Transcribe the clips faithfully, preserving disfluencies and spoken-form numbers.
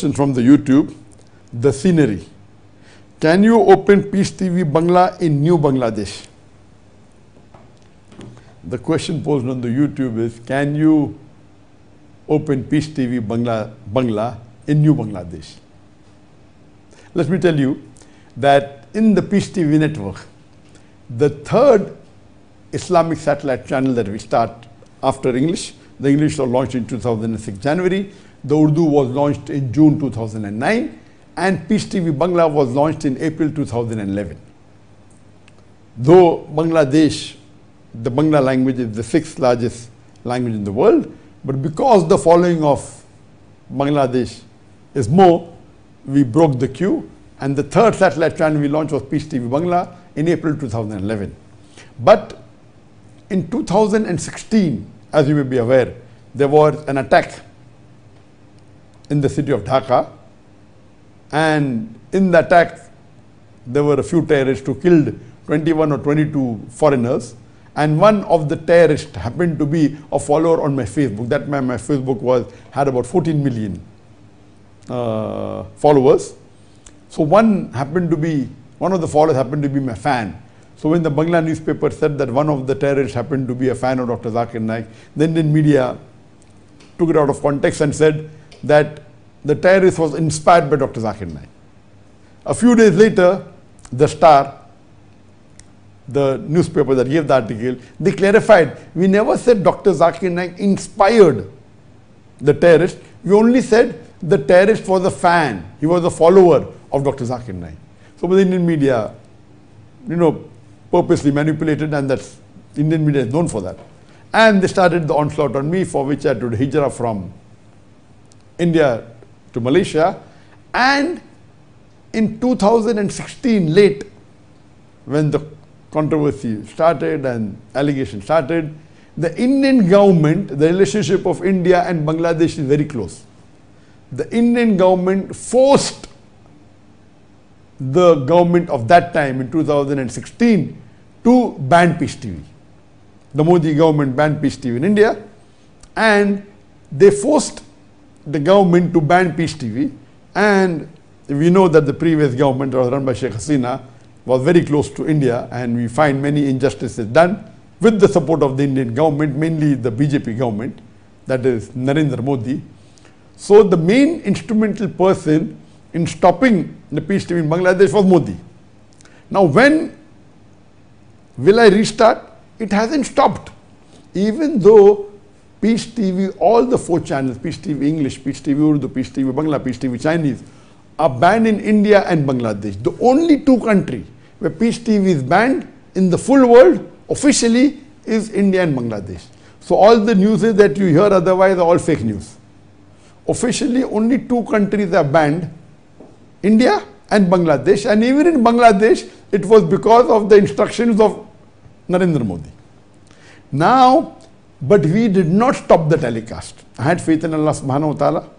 question from the YouTube, the scenery. Can you open Peace T V Bangla in New Bangladesh? The question posed on the YouTube is, can you open Peace T V Bangla, Bangla in New Bangladesh? Let me tell you that in the Peace T V network, the third Islamic satellite channel that we start after English, the English was launched in two thousand six January, the Urdu was launched in June two thousand nine, and Peace T V Bangla was launched in April two thousand eleven. Though Bangladesh, the Bangla language is the sixth largest language in the world, but because the following of Bangladesh is more, we broke the queue, and the third satellite channel we launched was Peace T V Bangla in April two thousand eleven. But in two thousand sixteen, as you may be aware, there was an attack in the city of Dhaka, and in the attack there were a few terrorists who killed twenty-one or twenty-two foreigners, and one of the terrorists happened to be a follower on my Facebook. That my, my Facebook was had about fourteen million uh, followers. So one happened to be, one of the followers happened to be my fan. So when the Bangla newspaper said that one of the terrorists happened to be a fan of Doctor Zakir Naik, the Indian media took it out of context and said that the terrorist was inspired by Doctor Zakir Naik. A few days later, the Star, the newspaper that gave the article, they clarified, we never said Doctor Zakir Naik inspired the terrorist. We only said the terrorist was a fan. He was a follower of Doctor Zakir Naik. So the Indian media, you know, purposely manipulated, and that's, Indian media is known for that. And they started the onslaught on me, for which I did hijrah from India to Malaysia. And in two thousand sixteen, late, when the controversy started and allegation started, the Indian government, the relationship of India and Bangladesh is very close. The Indian government forced the government of that time in two thousand sixteen to ban Peace T V. The Modi government banned Peace T V in India, and they forced the government to ban Peace T V. And we know that the previous government, was run by Sheikh Hasina, was very close to India, and we find many injustices done with the support of the Indian government, mainly the B J P government, that is Narendra Modi. So the main instrumental person in stopping the Peace T V in Bangladesh was Modi. Now when will I restart? It hasn't stopped. Even though Peace T V, all the four channels, Peace T V English, Peace T V Urdu, Peace T V Bangla, Peace T V Chinese, are banned in India and Bangladesh. The only two countries where Peace T V is banned in the full world, officially, is India and Bangladesh. So all the news that you hear otherwise are all fake news. Officially, only two countries are banned, India and Bangladesh, and even in Bangladesh, it was because of the instructions of Narendra Modi. Now, but we did not stop the telecast. I had faith in Allah subhanahu wa ta'ala,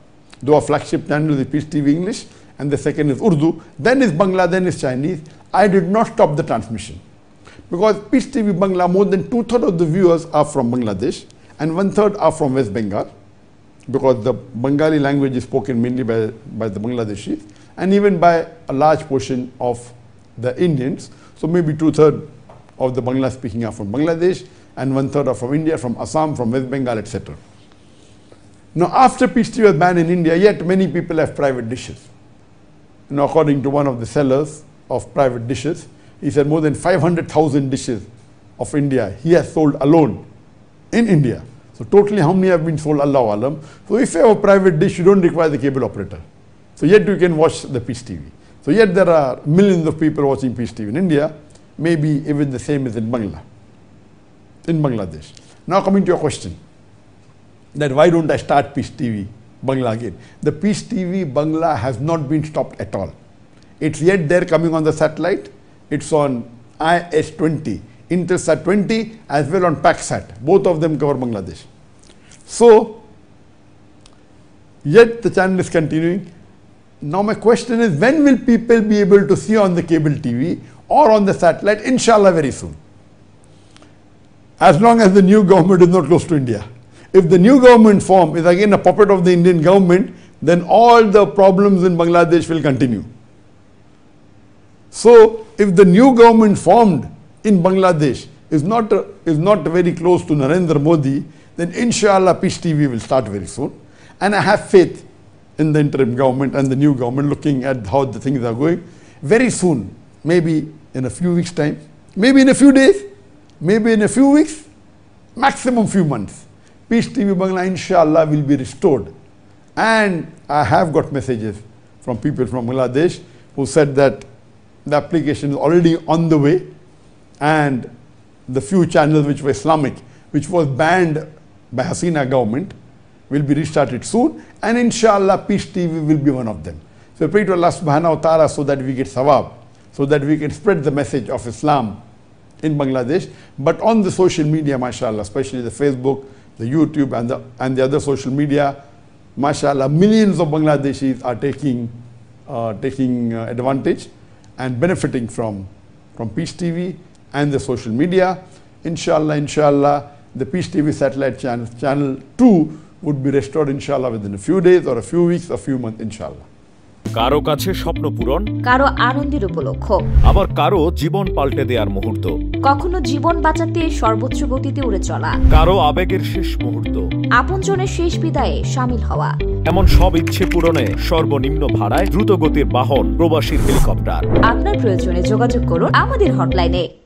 though our flagship channel is Peace T V English, and the second is Urdu, then is Bangla, then is Chinese. I did not stop the transmission, because Peace T V Bangla, more than two-thirds of the viewers are from Bangladesh, and one-third are from West Bengal, because the Bengali language is spoken mainly by, by the Bangladeshis, and even by a large portion of the Indians. So maybe two-thirds of the Bangla speaking are from Bangladesh, and one-third are from India, from Assam, from West Bengal, et cetera. Now, after Peace T V was banned in India, yet many people have private dishes. Now, according to one of the sellers of private dishes, he said more than five hundred thousand dishes of India he has sold alone in India. So totally how many have been sold, Allahu Alam. So if you have a private dish, you don't require the cable operator. So yet you can watch the Peace T V. So yet there are millions of people watching Peace T V in India. Maybe even the same as in Bangla, in Bangladesh. Now coming to your question, that why don't I start Peace T V Bangla again? The Peace T V Bangla has not been stopped at all. It's yet there coming on the satellite. It's on I S twenty, Intersat twenty, as well on Paksat. Both of them cover Bangladesh. So, yet the channel is continuing. Now my question is, when will people be able to see on the cable T V or on the satellite? Inshallah, very soon. As long as the new government is not close to India. If the new government form is again a puppet of the Indian government, then all the problems in Bangladesh will continue. So if the new government formed in Bangladesh is not, uh, is not very close to Narendra Modi, then inshallah Peace T V will start very soon. And I have faith in the interim government and the new government, looking at how the things are going. Very soon, maybe in a few weeks' time, maybe in a few days, maybe in a few weeks, maximum few months, Peace T V Bangla inshallah will be restored. And I have got messages from people from Bangladesh who said that the application is already on the way, and the few channels which were Islamic, which was banned by Hasina government, will be restarted soon, and inshallah Peace T V will be one of them. So pray to Allah subhanahu wa ta'ala so that we get sawab, so that we can spread the message of Islam in Bangladesh, but on the social media, mashallah, especially the Facebook, the YouTube and the, and the other social media, mashallah, millions of Bangladeshis are taking, uh, taking uh, advantage and benefiting from, from Peace T V and the social media. Inshallah, inshallah, the Peace T V satellite channel, channel two would be restored inshallah within a few days or a few weeks or a few months inshallah. কারো কাছে স্বপ্ন পূরণ, কারো আনন্দের উপলক্ষ, আবার কারো জীবন পাল্টে দেওয়ার মুহূর্ত, কখনো জীবন বাঁচাতে সর্বোচ্চ গতিতে উড়ে চলা, কারো আবেগের শেষ মুহূর্ত, আপনজনের শেষ বিদায়ে শামিল হওয়া, এমন সব ইচ্ছে পূরণে সর্বনিম্ন ভাড়ায় দ্রুত গতির বাহন প্রবাসীর হেলিকপ্টার। আপনার প্রয়োজনে যোগাযোগ করুন আমাদের হটলাইনে।